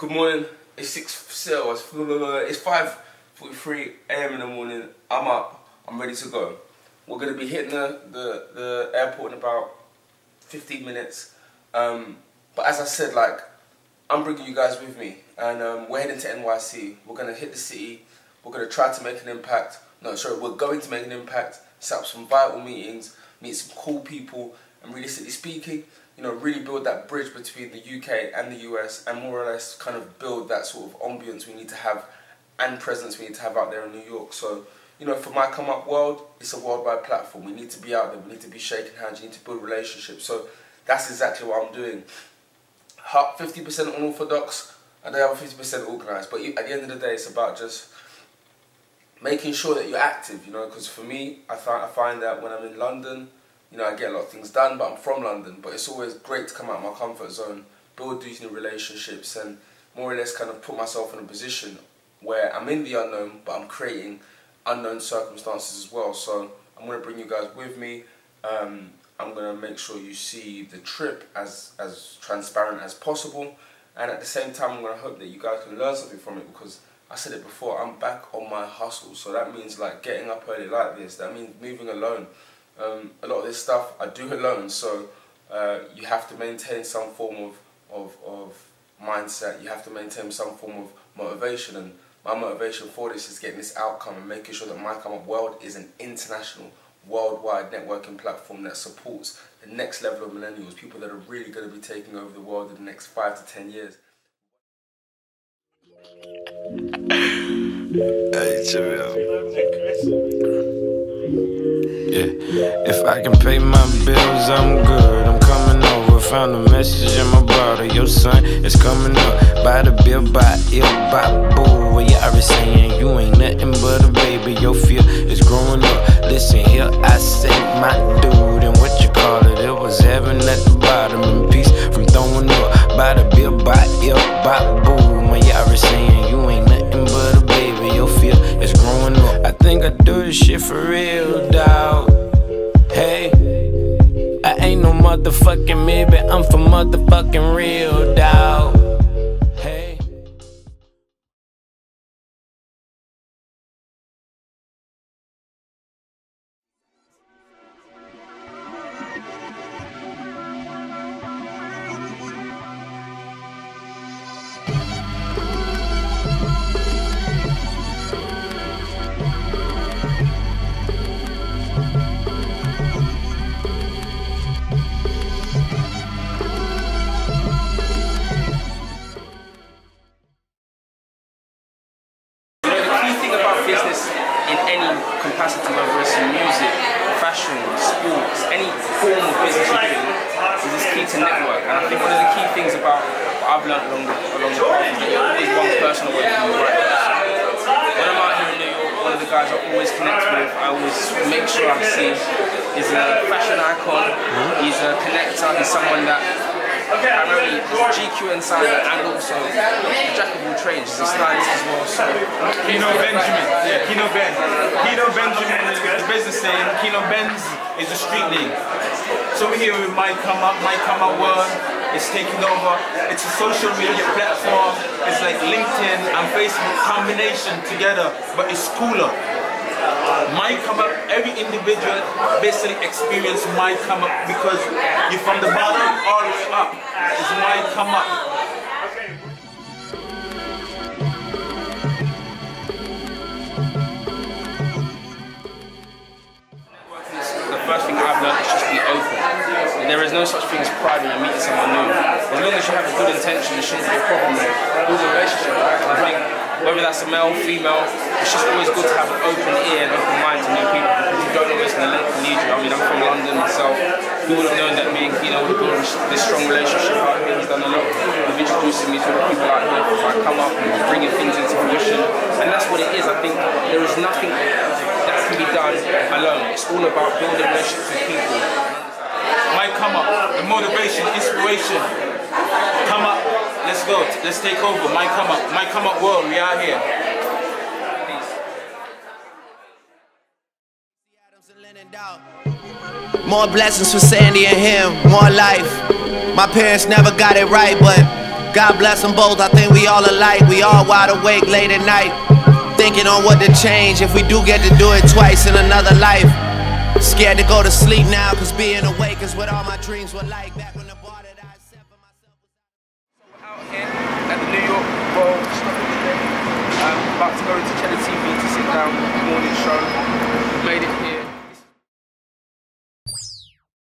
Good morning. It's 5:43 a.m. in the morning. I'm up. I'm ready to go. We're going to be hitting the airport in about 15 minutes. But as I said, like, I'm bringing you guys with me, and we're heading to NYC. We're going to hit the city. We're going to try to make an impact. No, sorry, we're going to make an impact. Set up some vital meetings. Meet some cool people. And realistically speaking, you know, really build that bridge between the UK and the US, and more or less kind of build that sort of ambience we need to have and presence we need to have out there in New York. So, you know, for MyComeUp World, it's a worldwide platform. We need to be out there. We need to be shaking hands. You need to build relationships. So that's exactly what I'm doing. 50% unorthodox, and the other 50% organised. But at the end of the day, it's about just making sure that you're active, you know, because for me, I find that when I'm in London, you know, I get a lot of things done, but I'm from London. But it's always great to come out of my comfort zone, build these new relationships, and more or less kind of put myself in a position where I'm in the unknown, but I'm creating unknown circumstances as well. So I'm going to bring you guys with me. I'm going to make sure you see the trip as transparent as possible. And at the same time, I'm going to hope that you guys can learn something from it, because I said it before, I'm back on my hustle. So that means, like, getting up early like this. That means moving alone. A lot of this stuff I do alone, so you have to maintain some form of mindset. You have to maintain some form of motivation, and my motivation for this is getting this outcome and making sure that MyComeUp World is an international, worldwide networking platform that supports the next level of millennials, people that are really going to be taking over the world in the next 5 to 10 years. Hey, cheerio. Yeah. If I can pay my bills, I'm good. I'm coming over. Found a message in my brother. Your son is coming up. By the bill, by ill, by boo. Well, you already saying you ain't nothing but a baby. Your fear is growing up. Listen here, I say my dude. And what you call it? It was heaven at the bottom. In peace from throwing up. By the bill, by ill, by boo. Well, you already saying you ain't nothing but a baby. Your fear is growing up. I think I do this shit for real, dawg. Hey, I ain't no motherfucking maybe, I'm for motherfucking real, dawg. Capacity, whether it's in music, fashion, sports, any form of business you do, is it's key to network. And I think one of the key things about what I've learned along the path is that you're always one person away from the right person. When I'm out here in New York, one of the guys I always connect with, I always make sure I see, is a fashion icon, he's a connector, he's someone that primarily is GQ insider, and also jack of all trades, he's a stylist as well. So Kino Benjamin, yeah, Kino Ben. Kino Benjamin is the business name. Kino Benz is a street name. So we're here with MyComeUp World. It's taking over. It's a social media platform. It's like LinkedIn and Facebook combination together, but it's cooler. MyComeUp, every individual basically experience MyComeUp, because you're from the bottom all the way up. It's MyComeUp. There is no such thing as pride when you're meeting someone new. As long as you have a good intention, it shouldn't be a problem with all relationships. I think whether that's a male, female, it's just always good to have an open ear and open mind to new people, because you don't always know who's going to lead you. I mean, I'm from London myself. Who would have known that me and Kino would have built this strong relationship out here? He's done a lot of introducing me to the people out here, if I come up and bringing things into fruition. And that's what it is. I think there is nothing that can be done alone. It's all about building relationships with people. MyComeUp, the motivation, inspiration. Come up, let's go, let's take over. MyComeUp, MyComeUp World, we are here. More blessings for Sandy and him, more life. My parents never got it right, but God bless them both, I think we all alike. We all wide awake late at night, thinking on what to change if we do get to do it twice in another life. Scared to go to sleep now, cause being awake is what all my dreams were like. Back on the bar that I set for myself. So we're out here at the New York World Stopping today. I'm about to go into Channel TV to sit down, morning show. Made it here.